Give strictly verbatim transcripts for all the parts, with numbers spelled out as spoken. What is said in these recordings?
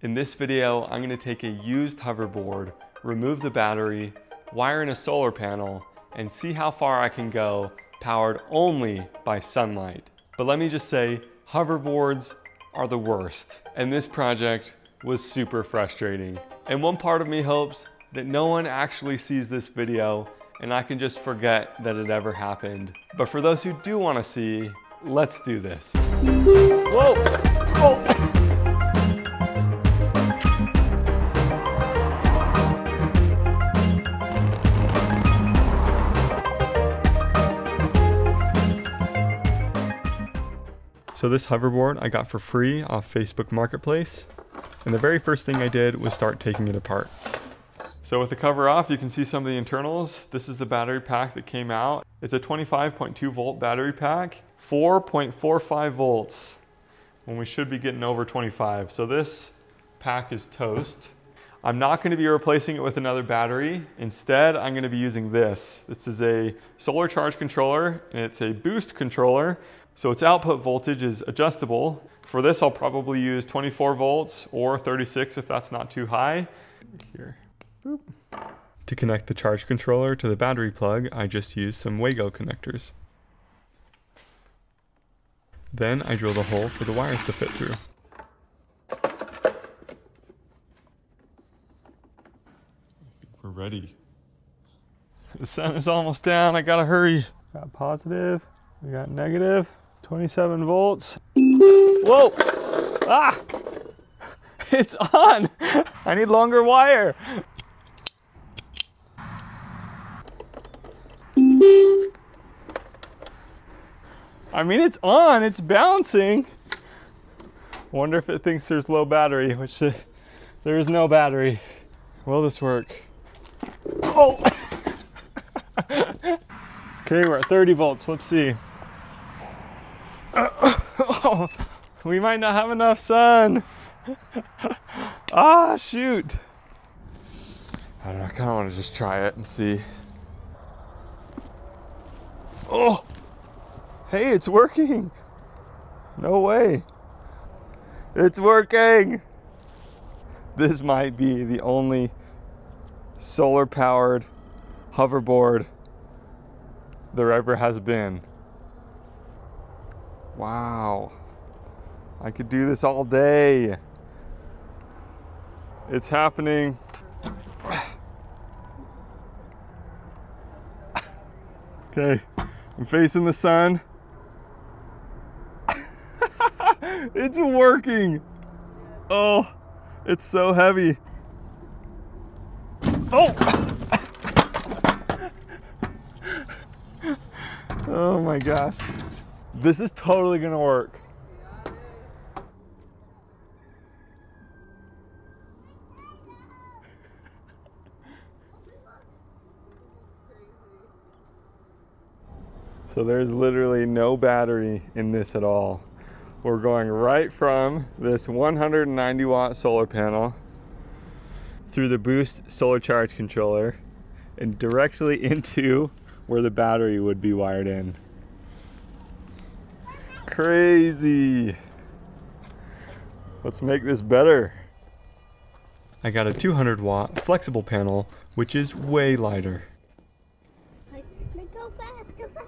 In this video, I'm going to take a used hoverboard, remove the battery, wire in a solar panel, and see how far I can go powered only by sunlight. But let me just say, hoverboards are the worst. And this project was super frustrating. And one part of me hopes that no one actually sees this video and I can just forget that it ever happened. But for those who do want to see, let's do this. Whoa! Whoa. So this hoverboard I got for free off Facebook Marketplace, and the very first thing I did was start taking it apart. So with the cover off, you can see some of the internals. This is the battery pack that came out. It's a twenty-five point two volt battery pack, four point four five volts, when we should be getting over twenty-five. So this pack is toast. I'm not going to be replacing it with another battery. Instead, I'm going to be using this. This is a solar charge controller, and it's a boost controller. So its output voltage is adjustable. For this, I'll probably use twenty-four volts or thirty-six if that's not too high. Here. Boop. To connect the charge controller to the battery plug, I just used some Wago connectors. Then I drilled a hole for the wires to fit through. We're ready. The sun is almost down, I gotta hurry. Got positive, we got negative. twenty-seven volts. Whoa! Ah! It's on! I need longer wire! I mean, it's on, it's bouncing. Wonder if it thinks there's low battery, which uh, there is no battery. Will this work? Oh! Okay, we're at thirty volts, let's see. Oh, we might not have enough sun. Ah, shoot. I don't know, I kind of want to just try it and see. Oh, hey, it's working. No way. It's working. This might be the only solar powered hoverboard there ever has been. Wow, I could do this all day. It's happening. Okay, I'm facing the sun. It's working. Oh, it's so heavy. Oh! Oh my gosh. This is totally gonna work. So there's literally no battery in this at all. We're going right from this one hundred ninety watt solar panel through the boost solar charge controller and directly into where the battery would be wired in. Crazy. Let's make this better. I got a two hundred watt flexible panel, which is way lighter. Go fast, go fast.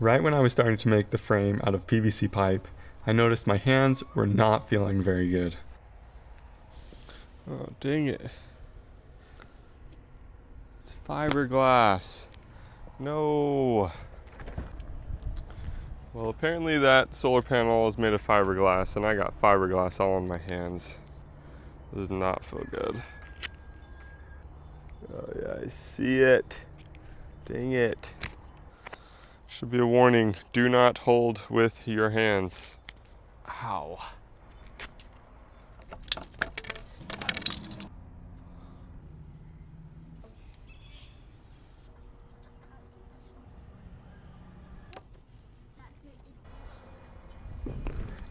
Right when I was starting to make the frame out of P V C pipe, I noticed my hands were not feeling very good. Oh, dang it. It's fiberglass. No. Well, apparently that solar panel is made of fiberglass, and I got fiberglass all on my hands. This does not feel good. Oh yeah, I see it. Dang it. Should be a warning. Do not hold with your hands. Ow.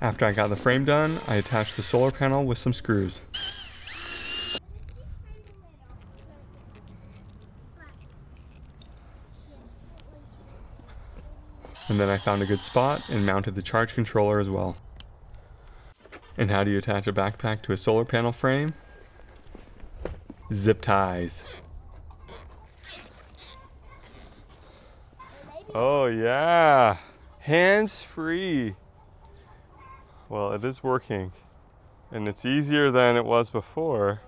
After I got the frame done, I attached the solar panel with some screws. And then I found a good spot and mounted the charge controller as well. And how do you attach a backpack to a solar panel frame? Zip ties. Oh yeah, hands-free. Well, it is working, and it's easier than it was before.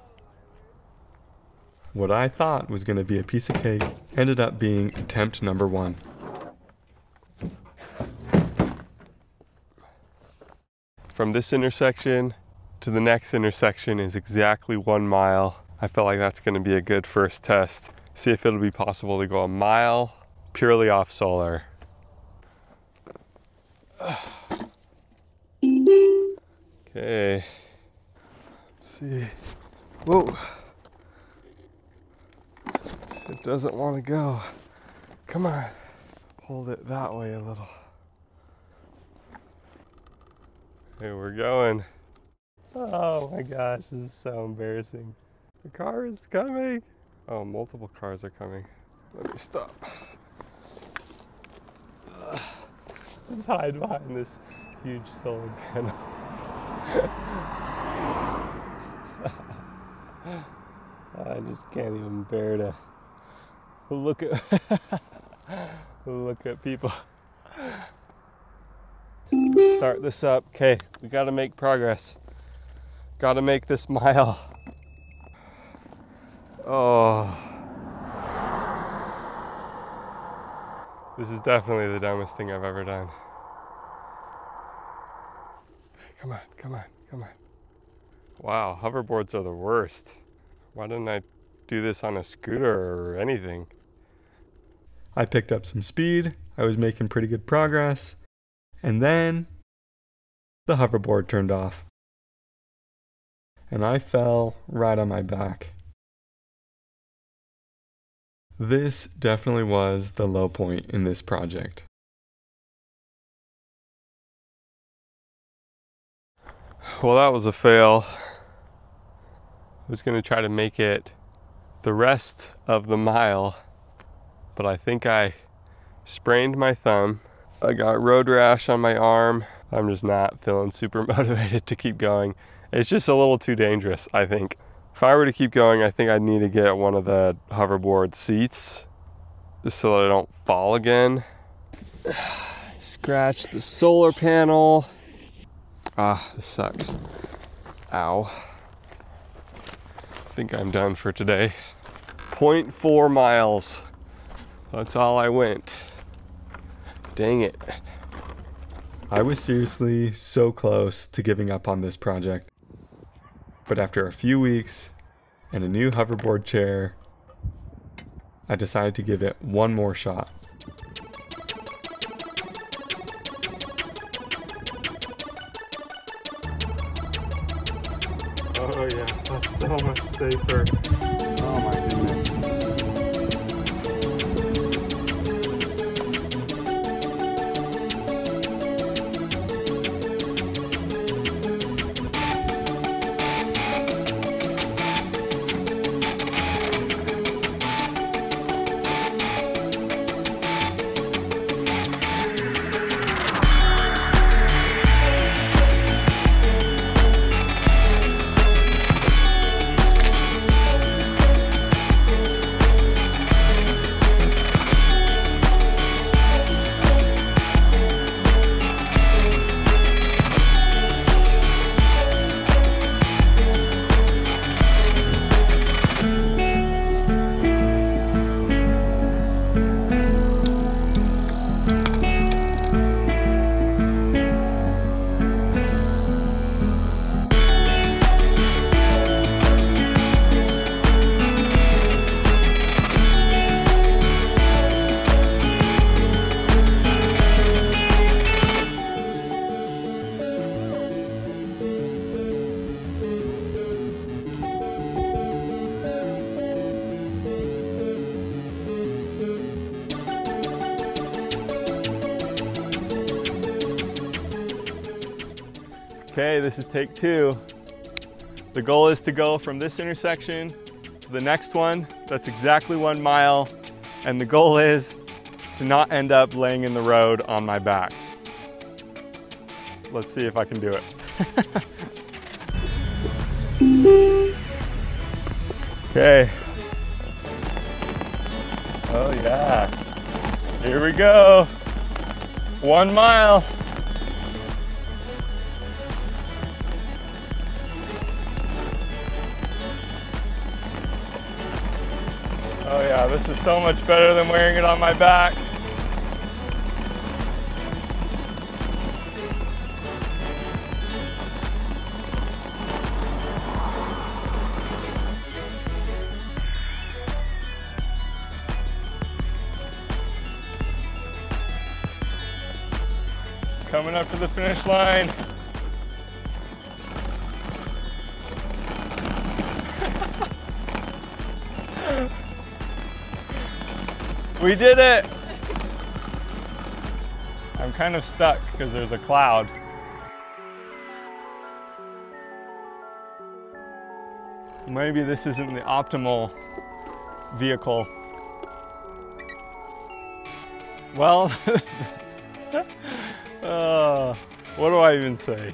What I thought was going to be a piece of cake ended up being attempt number one. From this intersection to the next intersection is exactly one mile. I feel like that's going to be a good first test. See if it'll be possible to go a mile purely off solar. Okay. Let's see. Whoa. It doesn't want to go. Come on. Hold it that way a little. Here we're going. Oh my gosh, this is so embarrassing. The car is coming. Oh, multiple cars are coming. Let me stop. Ugh. Just hide behind this huge solar panel. I just can't even bear to look at look at people. Start this up. Okay, we gotta make progress. Gotta make this mile. Oh. This is definitely the dumbest thing I've ever done. Come on, come on, come on. Wow, hoverboards are the worst. Why didn't I do this on a scooter or anything? I picked up some speed. I was making pretty good progress. And then the hoverboard turned off and I fell right on my back. This definitely was the low point in this project. Well, that was a fail. I was going to try to make it the rest of the mile, but I think I sprained my thumb. I got road rash on my arm. I'm just not feeling super motivated to keep going. It's just a little too dangerous, I think. If I were to keep going, I think I'd need to get one of the hoverboard seats just so that I don't fall again. Scratch the solar panel. Ah, this sucks. Ow. I think I'm done for today. zero point four miles. That's all I went. Dang it. I was seriously so close to giving up on this project. But after a few weeks and a new hoverboard chair, I decided to give it one more shot. Oh yeah, that's so much safer. Oh my goodness. Okay, this is take two. The goal is to go from this intersection to the next one. That's exactly one mile. And the goal is to not end up laying in the road on my back. Let's see if I can do it. Okay. Oh yeah. Here we go. One mile. Oh yeah, this is so much better than wearing it on my back. Coming up to the finish line. We did it. I'm kind of stuck because there's a cloud. Maybe this isn't the optimal vehicle. Well, Uh, what do I even say?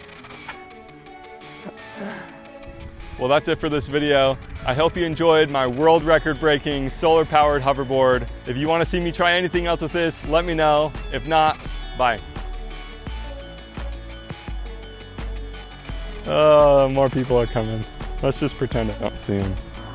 Well, that's it for this video. I hope you enjoyed my world record-breaking solar-powered hoverboard. If you want to see me try anything else with this, let me know. If not, bye. Uh, more people are coming. Let's just pretend I don't see them.